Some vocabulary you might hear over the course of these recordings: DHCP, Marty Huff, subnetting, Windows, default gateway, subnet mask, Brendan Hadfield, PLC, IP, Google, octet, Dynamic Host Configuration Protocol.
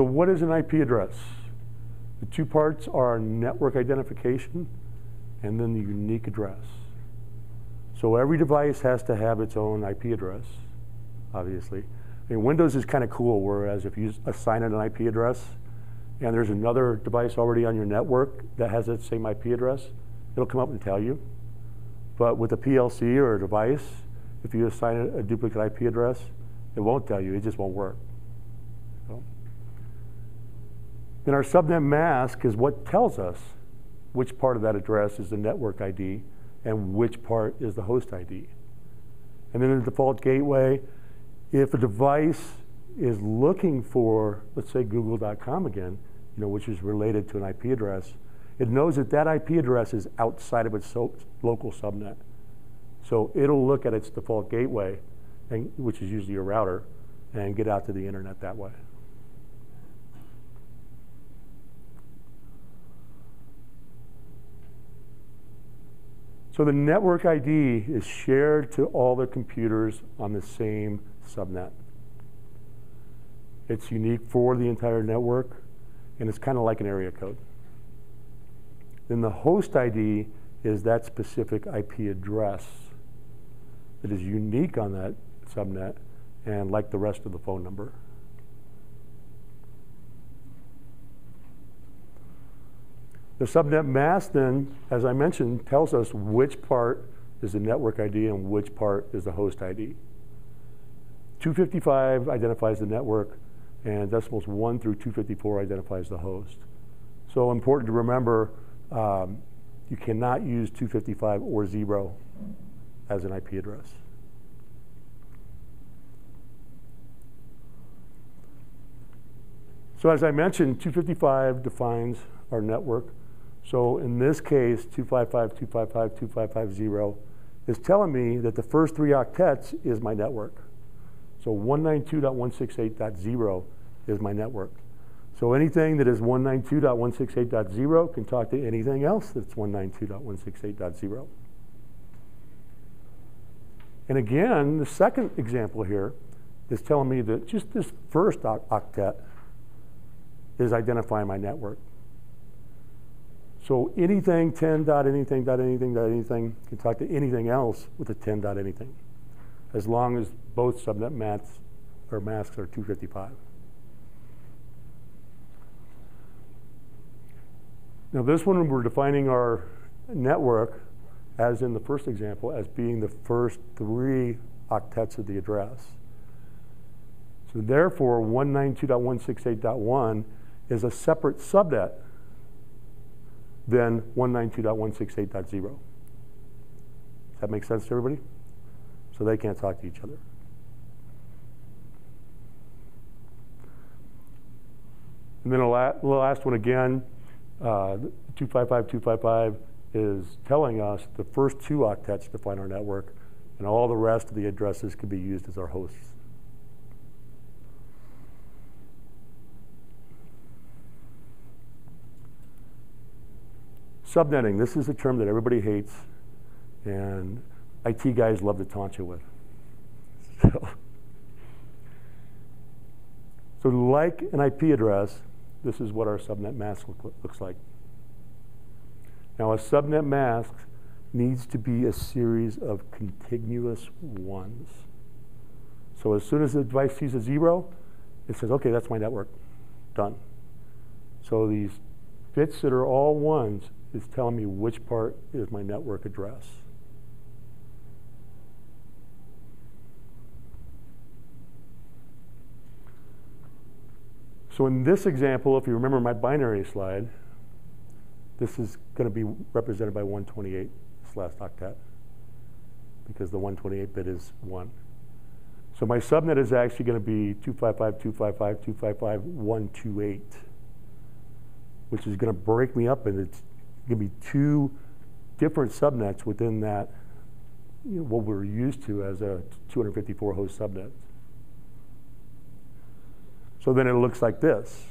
So what is an IP address? The two parts are network identification and then the unique address. So every device has to have its own IP address, obviously. And Windows is kind of cool, whereas if you assign it an IP address and there's another device already on your network that has that same IP address, it'll come up and tell you. But with a PLC or a device, if you assign it a duplicate IP address, it won't tell you, it just won't work. So. Then our subnet mask is what tells us which part of that address is the network ID and which part is the host ID. And then the default gateway, if a device is looking for, let's say, google.com again, you know, which is related to an IP address, it knows that that IP address is outside of its local subnet. So it'll look at its default gateway, and, which is usually a router, and get out to the internet that way. So the network ID is shared to all the computers on the same subnet. It's unique for the entire network, and it's kind of like an area code. Then the host ID is that specific IP address that is unique on that subnet and like the rest of the phone number. The subnet mask then, as I mentioned, tells us which part is the network ID and which part is the host ID. 255 identifies the network, and decimals 1 through 254 identifies the host. So important to remember, you cannot use 255 or 0 as an IP address. So as I mentioned, 255 defines our network. So in this case, 255, 255, 2550 is telling me that the first three octets is my network. So 192.168.0 is my network. So anything that is 192.168.0 can talk to anything else that's 192.168.0. And again, the second example here is telling me that just this first octet is identifying my network. So anything 10.anything.anything.anything can talk to anything else with a 10.anything, as long as both subnet masks are 255. Now this one, we're defining our network, as in the first example, as being the first three octets of the address. So therefore, 192.168.1 is a separate subnet than 192.168.0. Does that make sense to everybody? So they can't talk to each other. And then the last one again, 255.255 is telling us the first two octets define our network, and all the rest of the addresses can be used as our hosts. Subnetting, this is a term that everybody hates, and IT guys love to taunt you with. So like an IP address, this is what our subnet mask looks like. Now, a subnet mask needs to be a series of contiguous ones. So as soon as the device sees a 0, it says, OK, that's my network. Done. So these bits that are all ones is telling me which part is my network address. So in this example, if you remember my binary slide, this is going to be represented by 128, this last octet, because the 128 bit is 1. So my subnet is actually going to be 255, 255, 255, 128, which is going to break me up, and it's going to be two different subnets within that, you know, what we're used to as a 254 host subnet. So then it looks like this.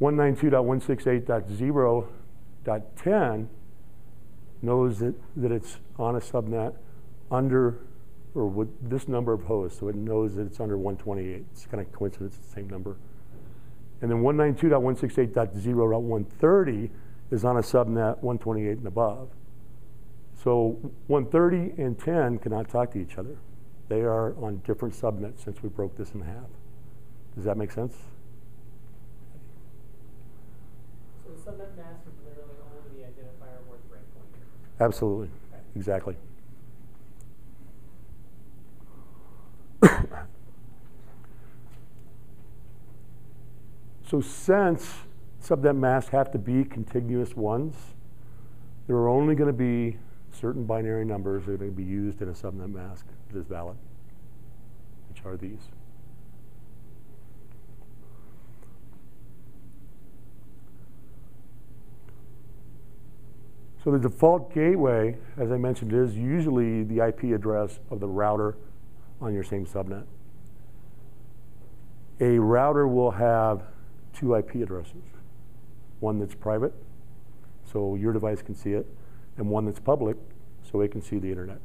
192.168.0.10 knows that it's on a subnet under, or with this number of hosts, so it knows that it's under 128. It's kind of coincidence, it's the same number. And then 192.168.0.130 is on a subnet 128 and above. So 130 and 10 cannot talk to each other. They are on different subnets since we broke this in half. Does that make sense? So the subnet mask is literally only the identifier worth breakpoint. Absolutely. Okay. Exactly. So since subnet masks have to be contiguous ones, there are only going to be certain binary numbers that are going to be used in a subnet mask that is valid, which are these. So the default gateway, as I mentioned, is usually the IP address of the router on your same subnet. A router will have two IP addresses, one that's private, so your device can see it, and one that's public, so it can see the internet.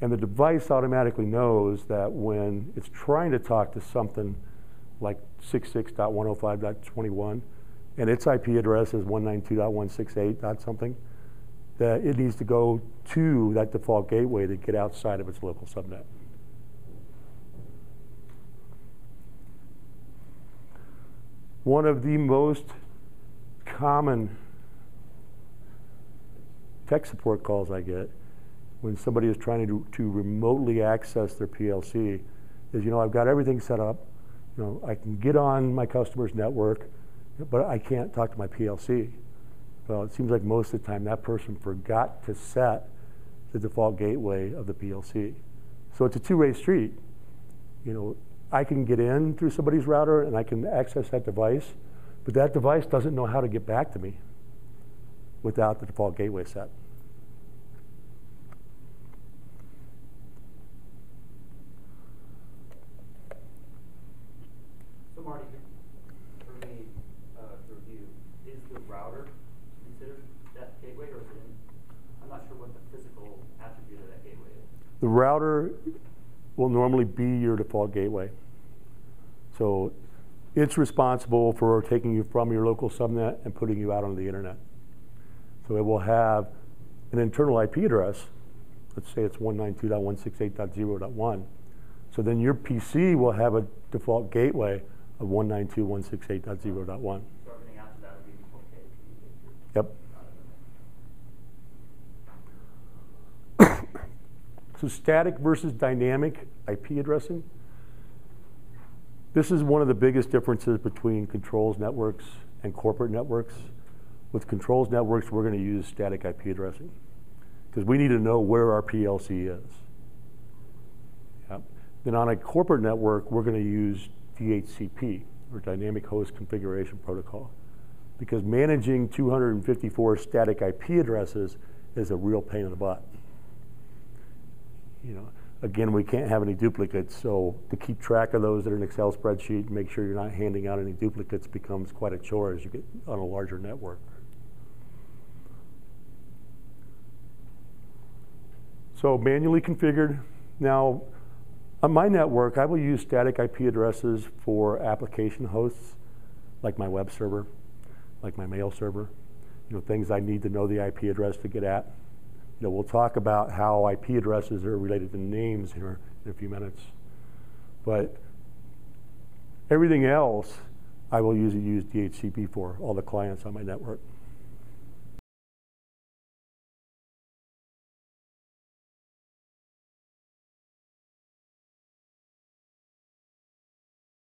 And the device automatically knows that when it's trying to talk to something like 66.105.21, and its IP address is 192.168.something, that it needs to go to that default gateway to get outside of its local subnet. One of the most common tech support calls I get when somebody is trying to remotely access their PLC is, you know, I've got everything set up. You know, I can get on my customer's network, but I can't talk to my PLC. Well, it seems like most of the time that person forgot to set the default gateway of the PLC. So it's a two-way street. You know, I can get in through somebody's router and I can access that device, but that device doesn't know how to get back to me without the default gateway set. So Marty, for me, to review, is the router considered that gateway, or is it in, I'm not sure what the physical attribute of that gateway is. The router will normally be your default gateway. So it's responsible for taking you from your local subnet and putting you out on the internet. So it will have an internal IP address. Let's say it's 192.168.0.1. So then your PC will have a default gateway of 192.168.0.1. So everything after that would be default gateway. Yep. So static versus dynamic IP addressing. This is one of the biggest differences between controls networks and corporate networks. With controls networks, we're going to use static IP addressing because we need to know where our PLC is. Yep. Then on a corporate network, we're going to use DHCP, or Dynamic Host Configuration Protocol, because managing 254 static IP addresses is a real pain in the butt. You know, again, we can't have any duplicates, so to keep track of those in an Excel spreadsheet and make sure you're not handing out any duplicates becomes quite a chore as you get on a larger network. So manually configured. Now, on my network, I will use static IP addresses for application hosts, like my web server, like my mail server, you know, things I need to know the IP address to get at. You know, we'll talk about how IP addresses are related to names here in a few minutes. But everything else I will usually use DHCP for, all the clients on my network.